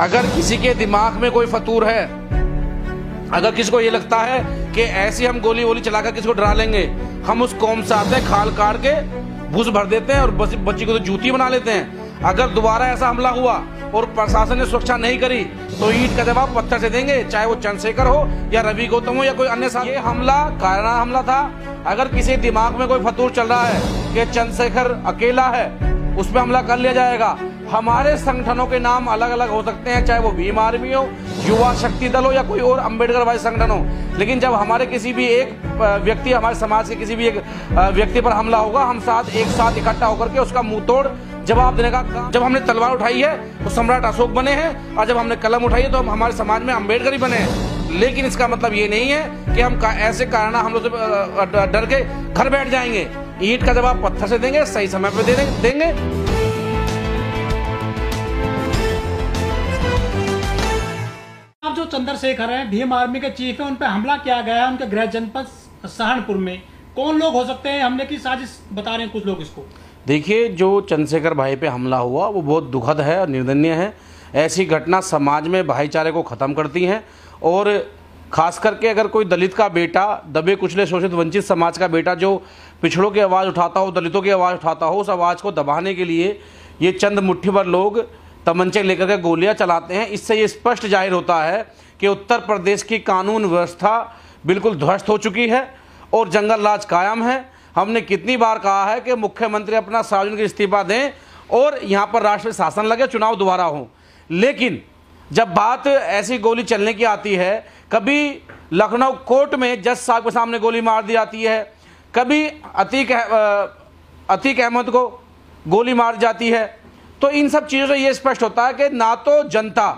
अगर किसी के दिमाग में कोई फतूर है, अगर किसी को ये लगता है कि ऐसी हम गोली वोली चलाकर किसी को डरा लेंगे, हम उस कौम से आते हैं, खाल काट के भूस भर देते हैं और बच्ची को तो जूती बना लेते हैं। अगर दोबारा ऐसा हमला हुआ और प्रशासन ने सुरक्षा नहीं करी तो ईंट का जवाब पत्थर से देंगे, चाहे वो चंद्रशेखर हो या रवि गौतम हो या कोई अन्य साथी। ये हमला कायराना हमला था। अगर किसी दिमाग में कोई फतूर चल रहा है कि चंद्रशेखर अकेला है, उस पर हमला कर लिया जाएगा। हमारे संगठनों के नाम अलग अलग हो सकते हैं, चाहे वो भीम आर्मी हो, युवा शक्ति दल हो या कोई और अम्बेडकर वाले संगठन हो, लेकिन जब हमारे किसी भी एक व्यक्ति, हमारे समाज के किसी भी एक व्यक्ति पर हमला होगा, हम साथ एक साथ इकट्ठा होकर के उसका मुंह तोड़ जवाब देने का काम। जब हमने तलवार उठाई है तो सम्राट अशोक बने हैं, और जब हमने कलम उठाई है तो हम हमारे समाज में अम्बेडकर ही बने हैं। लेकिन इसका मतलब ये नहीं है कि हम ऐसे कारण हम लोग से डर के घर बैठ जाएंगे। ईंट का जवाब पत्थर से देंगे, सही समय पर देंगे। आप जो चंद्रशेखर हैं, भीम आर्मी के चीफ हैं, उन पर हमला किया गया है उनके गृह जनपद सहारनपुर में। कौन लोग हो सकते हैं, हमले की साजिश बता रहे हैं कुछ लोग इसको। देखिए, जो चंद्रशेखर भाई पे हमला हुआ वो बहुत दुखद है और निर्दनीय है। ऐसी घटना समाज में भाईचारे को ख़त्म करती हैं, और खास करके अगर कोई दलित का बेटा, दबे कुचले शोषित वंचित समाज का बेटा जो पिछड़ों की आवाज़ उठाता हो, दलितों की आवाज़ उठाता हो, उस आवाज़ को दबाने के लिए ये चंद मुट्ठीभर लोग तमंचे लेकर के गोलियां चलाते हैं। इससे ये स्पष्ट जाहिर होता है कि उत्तर प्रदेश की कानून व्यवस्था बिल्कुल ध्वस्त हो चुकी है और जंगल राज कायम है। हमने कितनी बार कहा है कि मुख्यमंत्री अपना सार्वजनिक इस्तीफा दें और यहाँ पर राष्ट्रीय शासन लगे, चुनाव दोबारा हो। लेकिन जब बात ऐसी गोली चलने की आती है, कभी लखनऊ कोर्ट में जज साहब के सामने गोली मार दी जाती है, कभी अतीक अहमद को गोली मार जाती है, तो इन सब चीज़ों से ये स्पष्ट होता है कि ना तो जनता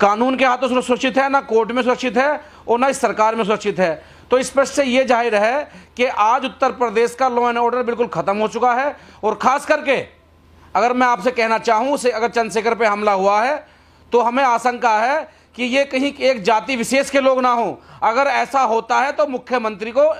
कानून के हाथों से सुरक्षित है, ना कोर्ट में सुरक्षित है, और ना इस सरकार में सुरक्षित है। तो स्पष्ट से ये जाहिर है कि आज उत्तर प्रदेश का लॉ एंड ऑर्डर बिल्कुल ख़त्म हो चुका है। और ख़ास करके अगर मैं आपसे कहना चाहूँ, अगर चंद्रशेखर पे हमला हुआ है तो हमें आशंका है कि ये कहीं एक जाति विशेष के लोग ना हो। अगर ऐसा होता है तो मुख्यमंत्री को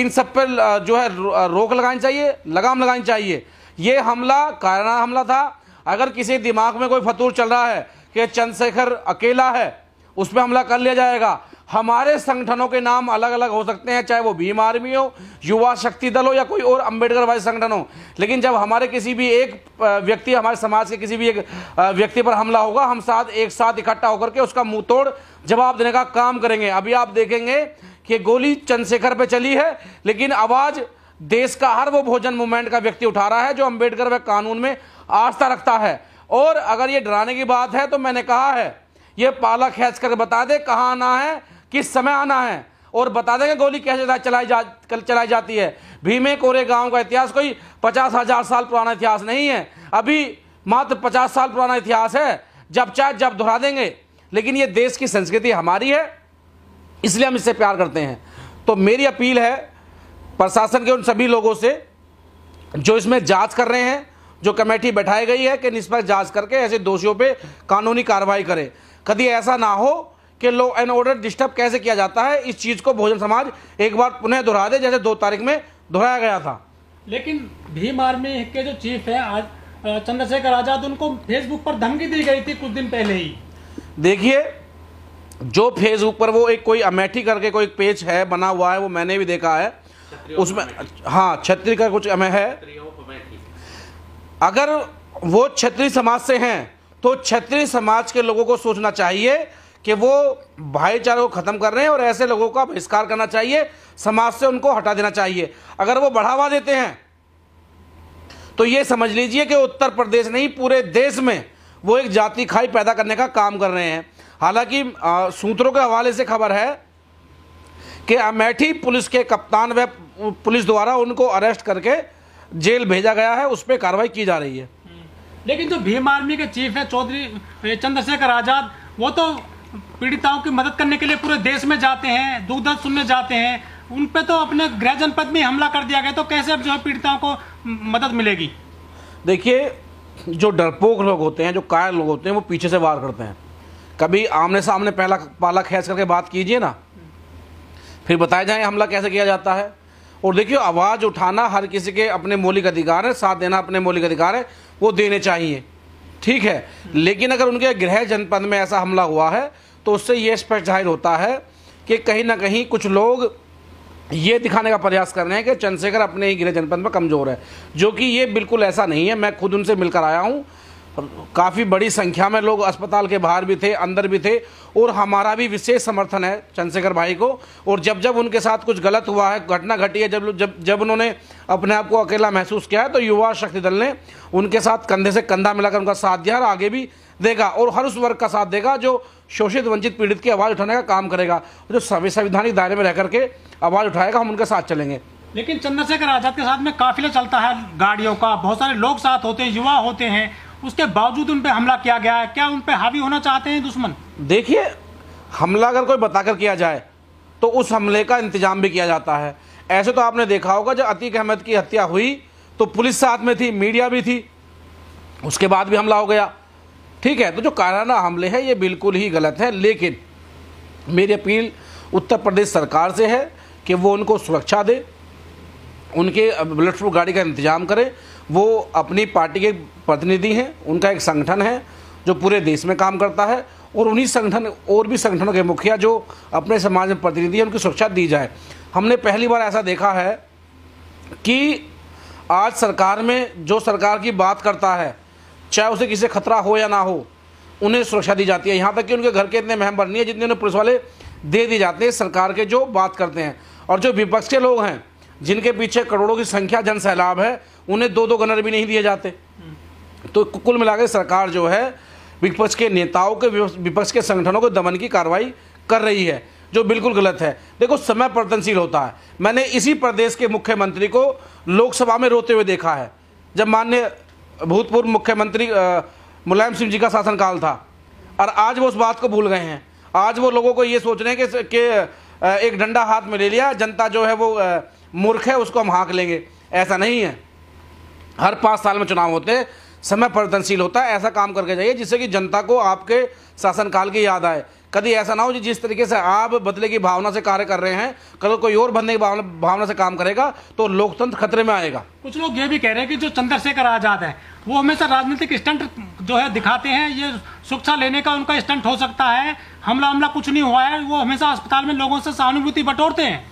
इन सब पर जो है रोक लगानी चाहिए, लगाम लगानी चाहिए। ये हमला कायराना हमला था। अगर किसी दिमाग में कोई फतूर चल रहा है कि चंद्रशेखर अकेला है, उस पर हमला कर लिया जाएगा। हमारे संगठनों के नाम अलग अलग हो सकते हैं, चाहे वो भीम आर्मी हो, युवा शक्ति दल हो या कोई और अम्बेडकर वाले संगठन हो, लेकिन जब हमारे किसी भी एक व्यक्ति, हमारे समाज के किसी भी एक व्यक्ति पर हमला होगा, हम साथ एक साथ इकट्ठा होकर के उसका मुंह तोड़ जवाब देने का काम करेंगे। अभी आप देखेंगे कि गोली चंद्रशेखर पर चली है, लेकिन आवाज़ देश का हर वो भोजन मूवमेंट का व्यक्ति उठा रहा है जो अम्बेडकर व कानून में आस्था रखता है। और अगर ये डराने की बात है तो मैंने कहा है, ये पाला खींच कर बता दे कहाँ आना है, किस समय आना है, और बता देंगे गोली कैसे चलाई जाती है। भीमे कोरे गांव का इतिहास कोई 50,000 साल पुराना इतिहास नहीं है, अभी मात्र 50 साल पुराना इतिहास है। जब चाहे जब दोहरा देंगे, लेकिन ये देश की संस्कृति हमारी है, इसलिए हम इससे प्यार करते हैं। तो मेरी अपील है प्रशासन के उन सभी लोगों से जो इसमें जांच कर रहे हैं, जो कमेटी बैठाई गई है, कि निष्पक्ष जांच करके ऐसे दोषियों पे कानूनी कार्रवाई करें। कभी ऐसा ना हो कि लॉ एंड ऑर्डर डिस्टर्ब कैसे किया जाता है, इस चीज़ को भोजन समाज एक बार पुनः दोहरा दे, जैसे 2 तारीख में दोहराया गया था। लेकिन भीम आर्मी के जो चीफ हैं आज चंद्रशेखर आज़ाद, उनको फेसबुक पर धमकी दी गई थी कुछ दिन पहले ही। देखिए, जो फेसबुक पर वो एक कोई अमेठी करके कोई पेज है बना हुआ है, वो मैंने भी देखा है, उसमें हाँ क्षत्रिय का कुछ हमें है। अगर वो क्षत्रिय समाज से हैं तो क्षत्रिय समाज के लोगों को सोचना चाहिए कि वो भाईचारे को ख़त्म कर रहे हैं और ऐसे लोगों का बहिष्कार करना चाहिए, समाज से उनको हटा देना चाहिए। अगर वो बढ़ावा देते हैं तो ये समझ लीजिए कि उत्तर प्रदेश नहीं पूरे देश में वो एक जाति खाई पैदा करने का काम कर रहे हैं। हालांकि सूत्रों के हवाले से खबर है कि अमेठी पुलिस के कप्तान व पुलिस द्वारा उनको अरेस्ट करके जेल भेजा गया है, उस पर कार्रवाई की जा रही है। लेकिन जो भीम आर्मी के चीफ हैं चौधरी चंद्रशेखर आज़ाद, वो तो पीड़िताओं की मदद करने के लिए पूरे देश में जाते हैं, दुख दर्द सुनने जाते हैं, उन पे तो अपने गृह जनपद में हमला कर दिया गया, तो कैसे अब जो है पीड़िताओं को मदद मिलेगी। देखिए, जो डरपोक लोग होते हैं, जो कायर लोग होते हैं, वो पीछे से वार करते हैं। कभी आमने सामने पहला पाला खींच करके बात कीजिए ना, फिर बताया जाए हमला कैसे किया जाता है। और देखिए, आवाज़ उठाना हर किसी के अपने मौलिक अधिकार है, साथ देना अपने मौलिक अधिकार है, वो देने चाहिए। ठीक है, लेकिन अगर उनके गृह जनपद में ऐसा हमला हुआ है तो उससे ये स्पष्ट जाहिर होता है कि कहीं ना कहीं कुछ लोग ये दिखाने का प्रयास कर रहे हैं कि चंद्रशेखर अपने ही गृह जनपद में कमज़ोर है, जो कि ये बिल्कुल ऐसा नहीं है। मैं खुद उनसे मिलकर आया हूँ, काफ़ी बड़ी संख्या में लोग अस्पताल के बाहर भी थे, अंदर भी थे, और हमारा भी विशेष समर्थन है चंद्रशेखर भाई को। और जब जब उनके साथ कुछ गलत हुआ है, घटना घटी है, जब उन्होंने अपने आप को अकेला महसूस किया है, तो युवा शक्ति दल ने उनके साथ कंधे से कंधा मिलाकर उनका साथ दिया और आगे भी देगा, और हर उस वर्ग का साथ देगा जो शोषित, वंचित, पीड़ित की आवाज़ उठाने का काम करेगा, जो संवैधानिक दायरे में रह करके आवाज़ उठाएगा। हम उनके साथ चलेंगे। लेकिन चंद्रशेखर आज़ाद के साथ में काफिला चलता है गाड़ियों का, बहुत सारे लोग साथ होते हैं, युवा होते हैं, उसके बावजूद उन पे हमला किया गया है। क्या उन पे हावी होना चाहते हैं दुश्मन? देखिए, हमला अगर कोई बताकर किया जाए तो उस हमले का इंतजाम भी किया जाता है। ऐसे तो आपने देखा होगा जब अतीक अहमद की हत्या हुई तो पुलिस साथ में थी, मीडिया भी थी, उसके बाद भी हमला हो गया। ठीक है, तो जो कायराना हमले हैं ये बिल्कुल ही गलत है। लेकिन मेरी अपील उत्तर प्रदेश सरकार से है कि वो उनको सुरक्षा दे, उनके बुलेट प्रूफ गाड़ी का इंतजाम करें। वो अपनी पार्टी के प्रतिनिधि हैं, उनका एक संगठन है जो पूरे देश में काम करता है, और उन्हीं संगठन और भी संगठनों के मुखिया जो अपने समाज में प्रतिनिधि हैं उनकी सुरक्षा दी जाए। हमने पहली बार ऐसा देखा है कि आज सरकार में जो सरकार की बात करता है, चाहे उसे किसी खतरा हो या ना हो, उन्हें सुरक्षा दी जाती है। यहाँ तक कि उनके घर के इतने मेहमान नहीं है जितने उन्हें पुलिस वाले दे दिए जाते हैं सरकार के जो बात करते हैं। और जो विपक्ष के लोग हैं जिनके पीछे करोड़ों की संख्या जन सैलाब है, उन्हें दो दो गनर भी नहीं दिए जाते। तो कुल मिलाकर सरकार जो है विपक्ष के नेताओं के, विपक्ष के संगठनों के दमन की कार्रवाई कर रही है, जो बिल्कुल गलत है। देखो, समय परिवर्तनशील होता है। मैंने इसी प्रदेश के मुख्यमंत्री को लोकसभा में रोते हुए देखा है जब माननीय भूतपूर्व मुख्यमंत्री मुलायम सिंह जी का शासनकाल था, और आज वो उस बात को भूल गए हैं। आज वो लोगों को ये सोच रहे हैं कि एक डंडा हाथ में ले लिया, जनता जो है वो मूर्ख है, उसको हम हाँक लेंगे। ऐसा नहीं है। हर 5 साल में चुनाव होते हैं, समय परिवर्तनशील होता है। ऐसा काम करके जाइए जिससे कि जनता को आपके शासनकाल की याद आए। कभी ऐसा ना हो जिस तरीके से आप बदले की भावना से कार्य कर रहे हैं, कल कोई और बनने की भावना से काम करेगा तो लोकतंत्र खतरे में आएगा। कुछ लोग ये भी कह रहे हैं कि जो चंद्रशेखर आज़ाद है वो हमेशा राजनीतिक स्टंट जो है दिखाते हैं, ये शिक्षा लेने का उनका स्टंट हो सकता है। हमला कुछ नहीं हुआ है, वो हमेशा अस्पताल में लोगों से सहानुभूति बटोरते हैं।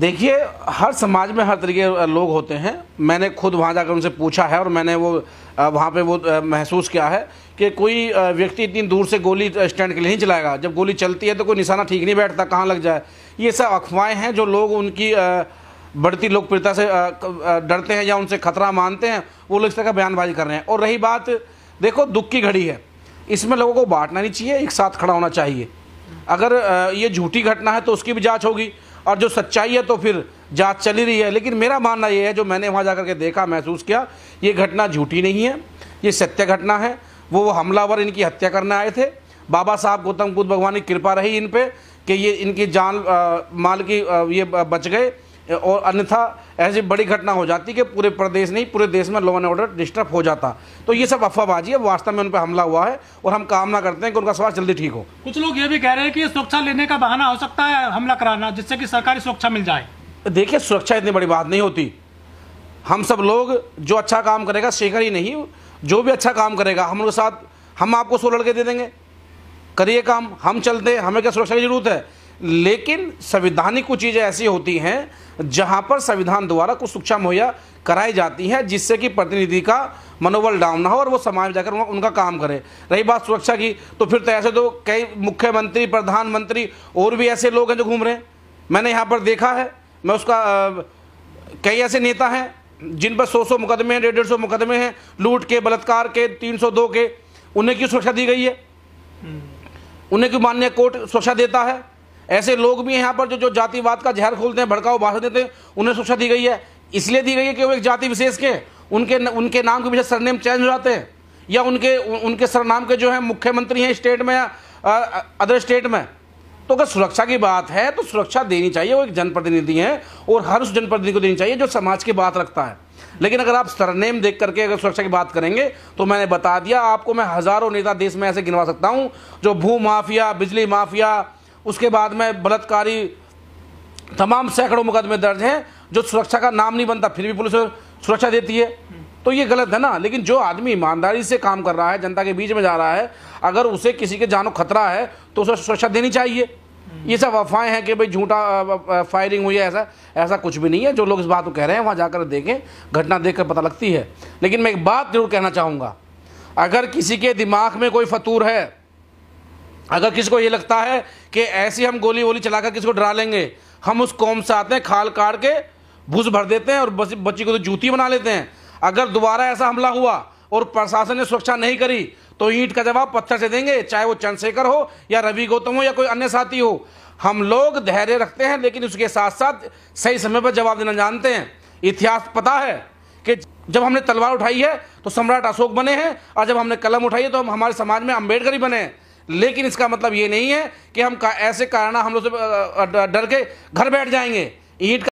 देखिए, हर समाज में हर तरीके के लोग होते हैं। मैंने खुद वहाँ जाकर उनसे पूछा है और मैंने वो वहाँ पे वो महसूस किया है कि कोई व्यक्ति इतनी दूर से गोली स्टैंड के लिए नहीं चलाएगा। जब गोली चलती है तो कोई निशाना ठीक नहीं बैठता, कहाँ लग जाए। ये सब अफवाहें हैं जो लोग उनकी बढ़ती लोकप्रियता से डरते हैं या उनसे खतरा मानते हैं, वो लोग इस तरह का बयानबाजी कर रहे हैं। और रही बात, देखो, दुख की घड़ी है, इसमें लोगों को बांटना नहीं चाहिए, एक साथ खड़ा होना चाहिए। अगर ये झूठी घटना है तो उसकी भी जाँच होगी, और जो सच्चाई है तो फिर जांच चली रही है। लेकिन मेरा मानना ये है, जो मैंने वहाँ जाकर के देखा, महसूस किया, ये घटना झूठी नहीं है, ये सत्य घटना है। वो हमलावर इनकी हत्या करने आए थे। बाबा साहब गौतम बुद्ध भगवान की कृपा रही इन पे कि ये इनकी जान माल की ये बच गए, और अन्यथा ऐसी बड़ी घटना हो जाती कि पूरे प्रदेश नहीं, पूरे देश में लॉ एंड ऑर्डर डिस्टर्ब हो जाता। तो ये सब अफवाहबाजी है, वास्तव में उन पर हमला हुआ है, और हम कामना करते हैं कि उनका स्वास्थ्य जल्दी ठीक हो। कुछ लोग ये भी कह रहे हैं कि सुरक्षा लेने का बहाना हो सकता है हमला कराना, जिससे कि सरकारी सुरक्षा मिल जाए। देखिए, सुरक्षा इतनी बड़ी बात नहीं होती। हम सब लोग जो अच्छा काम करेगा, शेखर ही नहीं, जो भी अच्छा काम करेगा, हम उनके साथ, हम आपको 100 लड़के दे देंगे, करिए काम, हम चलते हैं, हमें क्या सुरक्षा की जरूरत है। लेकिन संवैधानिक कुछ चीज़ें ऐसी होती हैं जहां पर संविधान द्वारा कुछ सुरक्षा मुहैया कराई जाती है, जिससे कि प्रतिनिधि का मनोबल डाउन ना हो और वो समाज में जाकर उनका काम करे। रही बात सुरक्षा की, तो फिर तो ऐसे तो कई मुख्यमंत्री, प्रधानमंत्री और भी ऐसे लोग हैं जो घूम रहे हैं। मैंने यहाँ पर देखा है, मैं उसका कई ऐसे नेता हैं जिन पर 100 मुकदमे हैं, 150 मुकदमे हैं, लूट के, बलात्कार के, 302 के। उन्हें क्यों सुरक्षा दी गई है? उन्हें क्यों माननीय कोर्ट सुरक्षा देता है? ऐसे लोग भी हैं यहाँ पर जो जातिवाद का जहर खोलते हैं, भड़काऊ भाषण देते हैं, उन्हें सुरक्षा दी गई है। इसलिए दी गई है कि वो एक जाति विशेष के, उनके नाम के पीछे सरनेम चेंज हो जाते हैं, या उनके सरनाम के जो हैं मुख्यमंत्री हैं स्टेट में या अदर स्टेट में। तो अगर सुरक्षा की बात है तो सुरक्षा देनी चाहिए। वो एक जनप्रतिनिधि है और हर उस जनप्रतिनिधि को देनी चाहिए जो समाज की बात रखता है। लेकिन अगर आप सरनेम देख करके अगर सुरक्षा की बात करेंगे तो मैंने बता दिया आपको, मैं हज़ारों नेता देश में ऐसे गिनवा सकता हूँ जो भू माफिया, बिजली माफिया, उसके बाद में बलात्कारी, तमाम सैकड़ों मुकदमे दर्ज हैं, जो सुरक्षा का नाम नहीं बनता, फिर भी पुलिस सुरक्षा देती है। तो ये गलत है ना। लेकिन जो आदमी ईमानदारी से काम कर रहा है, जनता के बीच में जा रहा है, अगर उसे किसी के जानो खतरा है तो उसे सुरक्षा देनी चाहिए। ये सब अफवाहें हैं कि भाई झूठा फायरिंग हुई है, ऐसा ऐसा कुछ भी नहीं है। जो लोग इस बात को कह रहे हैं वहाँ जाकर देखें, घटना देखकर पता लगती है। लेकिन मैं एक बात जरूर कहना चाहूँगा, अगर किसी के दिमाग में कोई फतूर है, अगर किसी को ये लगता है कि ऐसी हम गोली वोली चलाकर किसी को डरा लेंगे, हम उस कौम से आते हैं, खाल काट के भूस भर देते हैं और बच्ची को तो जूती बना लेते हैं। अगर दोबारा ऐसा हमला हुआ और प्रशासन ने सुरक्षा नहीं करी तो ईंट का जवाब पत्थर से देंगे, चाहे वो चंद्रशेखर हो या रवि गौतम हो या कोई अन्य साथी हो। हम लोग धैर्य रखते हैं लेकिन उसके साथ साथ सही समय पर जवाब देना जानते हैं। इतिहास पता है कि जब हमने तलवार उठाई है तो सम्राट अशोक बने हैं, और जब हमने कलम उठाई है तो हम हमारे समाज में अम्बेडकर ही बने हैं। लेकिन इसका मतलब ये नहीं है कि हम ऐसे कारण हम लोग से डर के घर बैठ जाएंगे। ईंट